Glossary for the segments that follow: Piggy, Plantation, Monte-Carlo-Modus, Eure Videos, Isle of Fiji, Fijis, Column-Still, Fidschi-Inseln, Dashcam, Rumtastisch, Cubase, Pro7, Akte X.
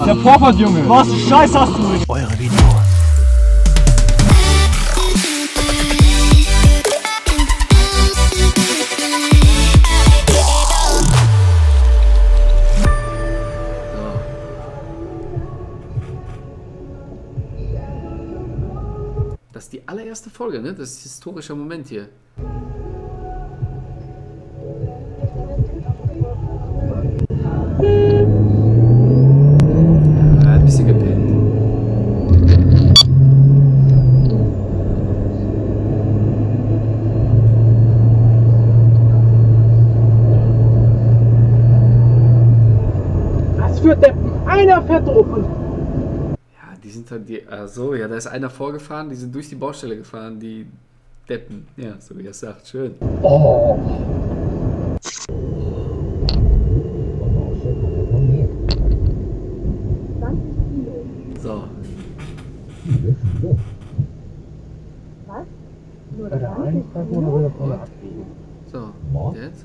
Der Poppert, Junge. Was für Scheiß hast du nicht? Eure Videos. Das ist die allererste Folge, ne? Das ist ein historischer Moment hier. Er hat ein bisschen gepennt. Was für Deppen? Einer fährt drauf und... Die sind dann die, achso, ja, da ist einer vorgefahren, die sind durch die Baustelle gefahren, die Deppen. Ja, so wie er sagt, schön. Oh. So. Was? Nur der Eintrag wurde voller Abwägung. So, und jetzt?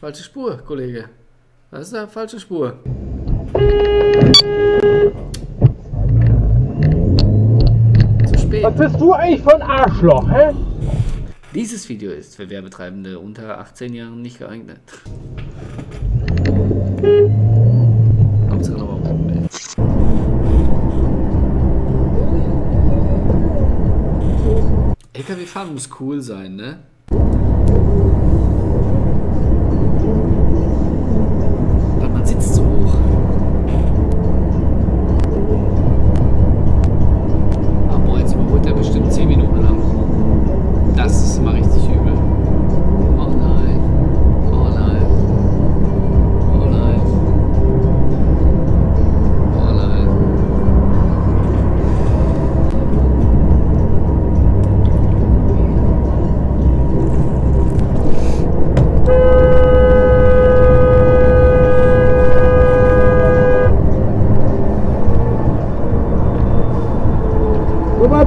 Falsche Spur, Kollege. Das ist eine falsche Spur. Zu spät. Was bist du eigentlich für ein Arschloch, hä? Dieses Video ist für Werbetreibende unter 18 Jahren nicht geeignet. Hauptsache noch auf dem Bild. LKW fahren muss cool sein, ne?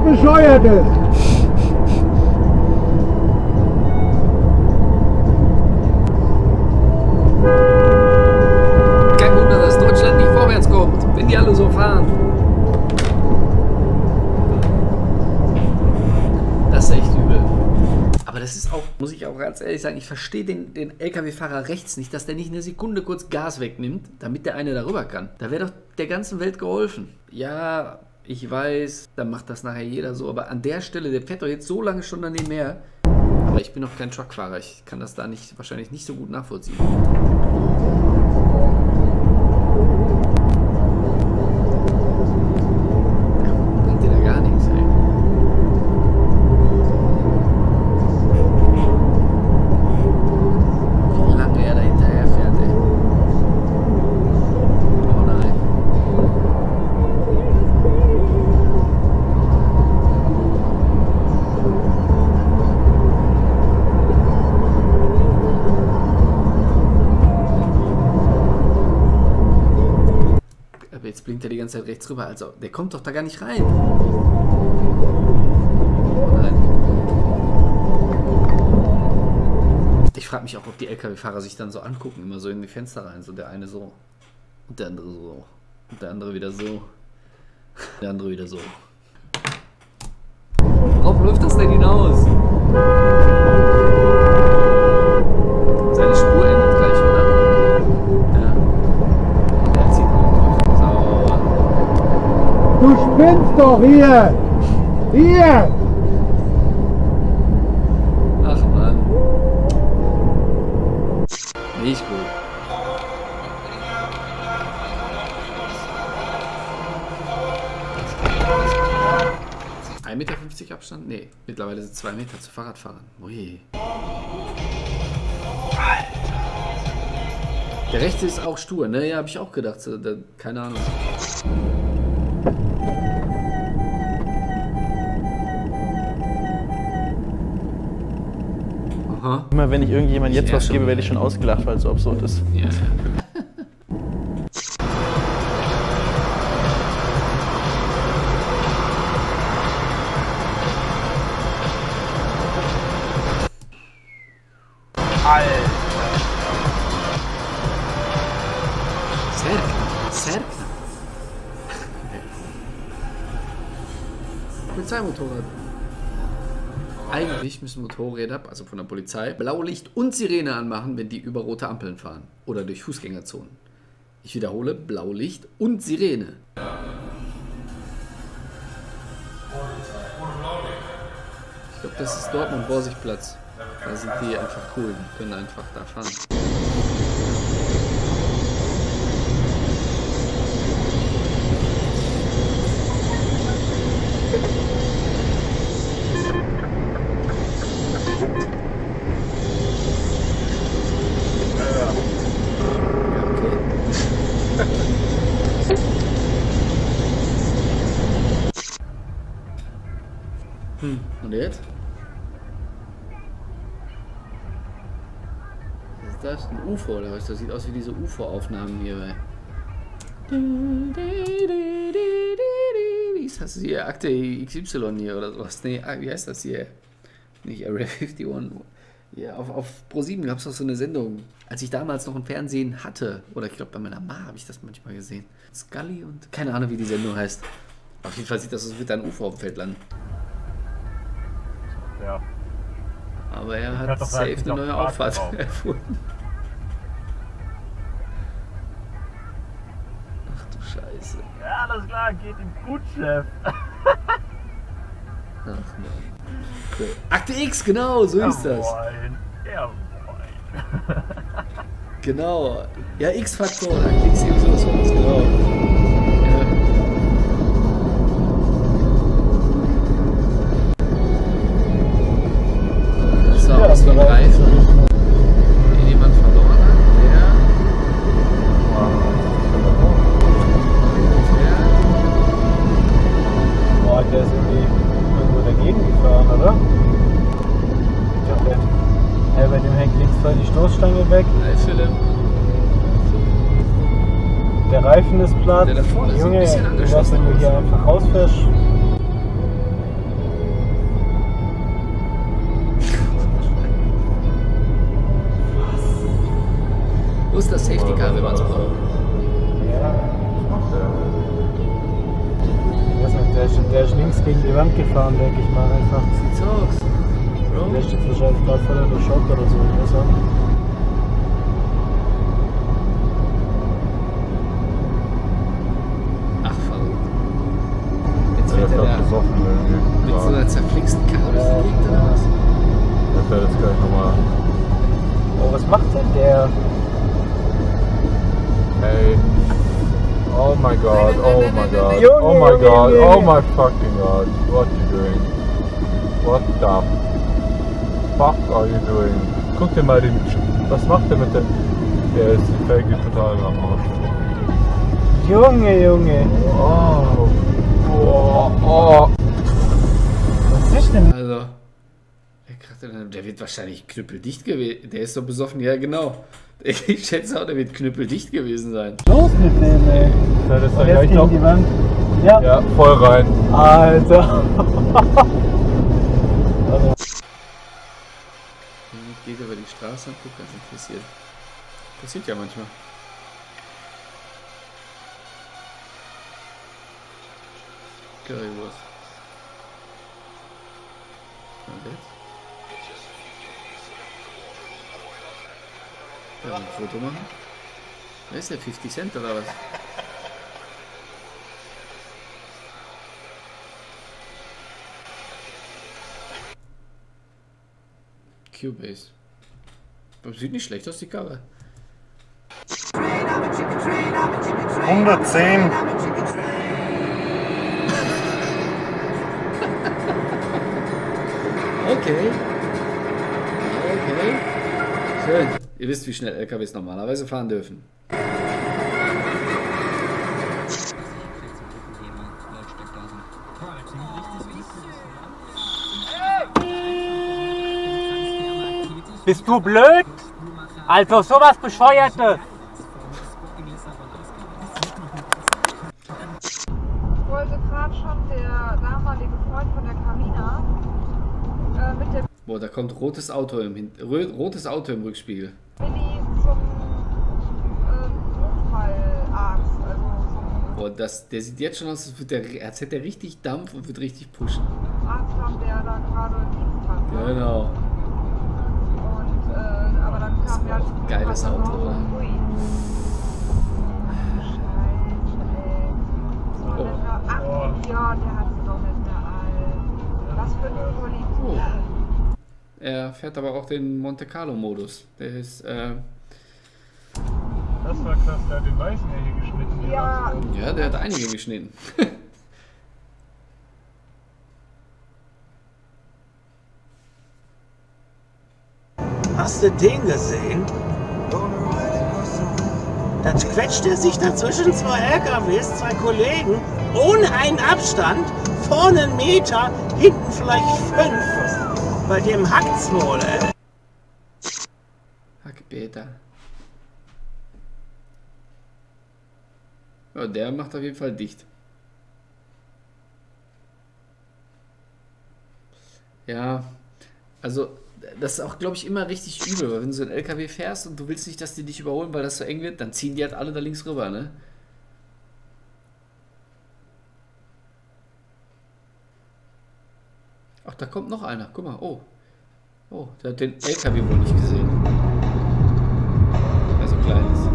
Bescheuertes! Kein Wunder, dass Deutschland nicht vorwärts kommt, wenn die alle so fahren. Das ist echt übel. Aber das ist auch, muss ich auch ganz ehrlich sagen, ich verstehe den LKW-Fahrer rechts nicht, dass der nicht eine Sekunde kurz Gas wegnimmt, damit der eine darüber kann. Da wäre doch der ganzen Welt geholfen. Ja... Ich weiß, dann macht das nachher jeder so, aber an der Stelle, der fährt doch jetzt so lange schon daneben her. Aber ich bin noch kein Truckfahrer, ich kann das da nicht, wahrscheinlich nicht so gut nachvollziehen. Bringt dir da gar nichts, ey. Wie lange er da hinterher fährt, ey. Oh nein. Jetzt blinkt er die ganze Zeit rechts rüber, also der kommt doch da gar nicht rein. Oh nein. Ich frage mich auch, ob die LKW-Fahrer sich dann so angucken, immer so in die Fenster rein, so der eine so und der andere so und der andere wieder so, der andere wieder so. Worauf läuft das denn hinaus? Seine Spur endet gleich, oder? Du spinnst doch hier! Hier! Ach Mann. Nicht gut. ,50 Meter Abstand? Nee, mittlerweile sind 2 Meter zu Fahrradfahrern. Ui. Der rechte ist auch stur, ne? Ja, hab ich auch gedacht. Keine Ahnung. Immer wenn ich irgendjemand jetzt was gebe, werde ich schon ausgelacht, weil es so absurd ist. Yeah. Alter. Serka. Polizeimotorrad. Eigentlich müssen Motorräder, also von der Polizei, Blaulicht und Sirene anmachen, wenn die über rote Ampeln fahren oder durch Fußgängerzonen. Ich wiederhole, Blaulicht und Sirene. Ich glaube, das ist Dortmund-Borsigplatz. Da sind die einfach cool, die können einfach da fahren. Und jetzt? Was ist das? Ein UFO oder was? Das sieht aus wie diese UFO-Aufnahmen hier. Wie ist das hier? Akte XY hier oder sowas? Nee, wie heißt das hier? Nicht Area 51. Ja, auf Pro7 gab es noch so eine Sendung. Als ich damals noch im Fernsehen hatte, oder ich glaube bei meiner Ma habe ich das manchmal gesehen. Scully und... Keine Ahnung, wie die Sendung heißt. Auf jeden Fall sieht das aus, als würde da ein UFO auf dem Feld landen. Ja. Aber er hat safe eine neue Auffahrt erfunden. Ach du Scheiße. Ja, alles klar, geht ihm gut, Chef. Ach nein. Okay. Akte X, genau, so ist das. Jawohl. Genau. Ja, X-Faktor, Akte X, Y, genau. Aus dem Reifen, den jemand verloren hat, der... Boah, der ist irgendwie irgendwo dagegen gefahren, oder? Ich hab nicht. Hey, bei dem hängt links voll die Stoßstange weg. Hey, Philipp. Der Reifen ist platt. Der da vorne ist ein bisschen angeschossen. Junge, wenn du hier einfach rausfährst. Wo ist das Safety Car, wenn man es braucht? Ja, ich mach das. Ich weiß nicht, der ist links gegen die Wand gefahren, denke ich mal einfach. Sieht so aus. Bro. Der steht wahrscheinlich gerade voller Schock oder so, ich weiß auch nicht. Ach, verrückt. Jetzt wird er da mit so einer zerflixten Karre durch die Gegend oder was? Der fährt jetzt gleich nochmal. Oh, was macht denn der? Hey. Oh my god, oh my god, oh my god, oh my fucking god, what are you doing? What the fuck are you doing? Guck dir mal den. Was macht der mit dem. Der ist fake total am Arsch. Junge. Oh. Oh. Was ist denn? Also. Der wird wahrscheinlich knüppeldicht gewesen. Der ist so besoffen, ja genau. Ich schätze auch, der wird knüppeldicht gewesen sein. Los mit dem, ey. Ja, das war gleich noch. Ja, voll rein. Alter. Ich gehe über die Straße und gucke, was interessiert. Passiert ja manchmal. Currywurst. Und jetzt? Ja, ein Foto machen. Wer ist der? 50 Cent oder was? Cubase. Sieht nicht schlecht aus, die Karre. 110. Okay. Schön. Ihr wisst, wie schnell LKWs normalerweise fahren dürfen. Bist du blöd? Also sowas Bescheuertes! Ich wollte gerade schon der damalige Freund von der Kamina mit der... Boah, da kommt rotes Auto im Rückspiegel. Boah, der sieht jetzt schon aus, als hätte er richtig Dampf und wird richtig pushen. Arzt haben, der da gerade Dienst hat. Genau. Und, aber dann kam ja ein geiles Auto, oder? Scheiße, ey. So, ach, ja, der hat sie doch mit der Alten. Was für eine Polizei. Oh. Er fährt aber auch den Monte-Carlo-Modus. Der ist, Das war krass, der hat den Weißen ja hier geschnitten. Ja, ja, der hat einige geschnitten. Hast du den gesehen? Dann quetscht er sich dazwischen zwei LKWs, zwei Kollegen, ohne einen Abstand, vorne 1 Meter, hinten vielleicht 5. Bei dem hackt's wohl, ey. Hackbeter. Ja, der macht auf jeden Fall dicht. Ja, also das ist auch, glaube ich, immer richtig übel, weil wenn du so einen LKW fährst und du willst nicht, dass die dich überholen, weil das so eng wird, dann ziehen die halt alle da links rüber, ne? Ach, da kommt noch einer, guck mal, oh. Oh, der hat den LKW wohl nicht gesehen. Weil er so klein ist.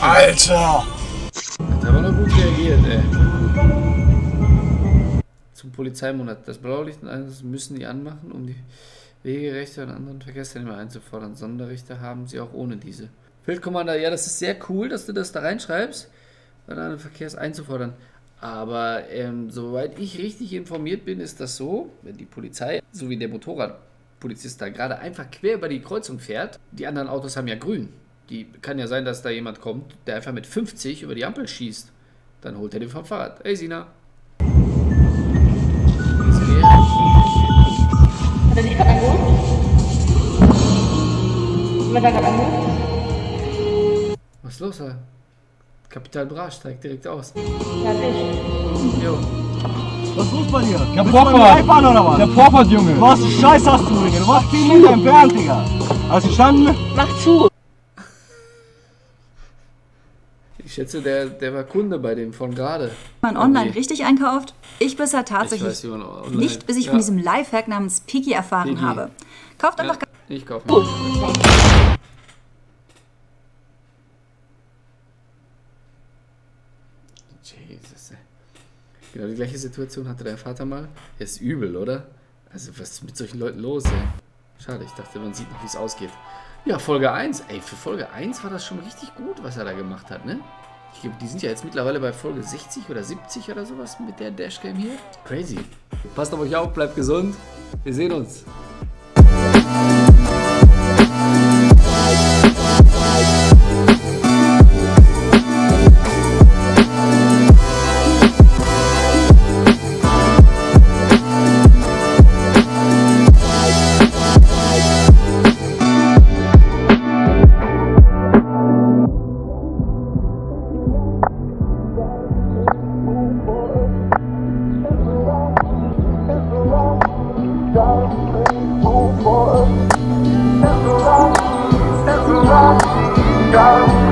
Alter! Hat aber noch gut reagiert, ey. Zum Polizeimonat. Das Blaulicht und alles müssen die anmachen, um die Wegerechte und anderen Verkehrsteilnehmer einzufordern. Sonderrechte haben sie auch ohne diese. Feldkommander, ja, das ist sehr cool, dass du das da reinschreibst, um anderen Verkehrs einzufordern. Aber soweit ich richtig informiert bin, ist das so, wenn die Polizei, so wie der Motorradpolizist da gerade einfach quer über die Kreuzung fährt, die anderen Autos haben ja grün. Die kann ja sein, dass da jemand kommt, der einfach mit 50 über die Ampel schießt. Dann holt er den vom Fahrrad. Ey, Sina. Hat er dich gerade angeholt? Hat er gerade angeholt? Was ist los, Alter? Kapital Bra steigt direkt aus. Ja, dich. Jo. Was ist los bei dir? Der Vorfahrt, oder was? Der Vorfahrt, Junge. Was für Scheiß hast du, Digga? Du warst viel mit deinem Bernd, Digga. Hast du verstanden? Mach zu. Ich schätze, der war Kunde bei dem von gerade. Man online richtig einkauft? Ich bisher tatsächlich nicht, bis ich von diesem Lifehack namens Piggy erfahren habe. Kauft einfach... Ja, ich kaufe nicht. Jesus. Genau die gleiche Situation hatte der Vater mal. Er ist übel, oder? Also was ist mit solchen Leuten los, ey? Schade, ich dachte, man sieht noch, wie es ausgeht. Ja, Folge 1. Ey, für Folge 1 war das schon richtig gut, was er da gemacht hat, ne? Ich glaube, die sind ja jetzt mittlerweile bei Folge 60 oder 70 oder sowas mit der Dashcam hier. Crazy. Passt auf euch auf, bleibt gesund. Wir sehen uns. Go!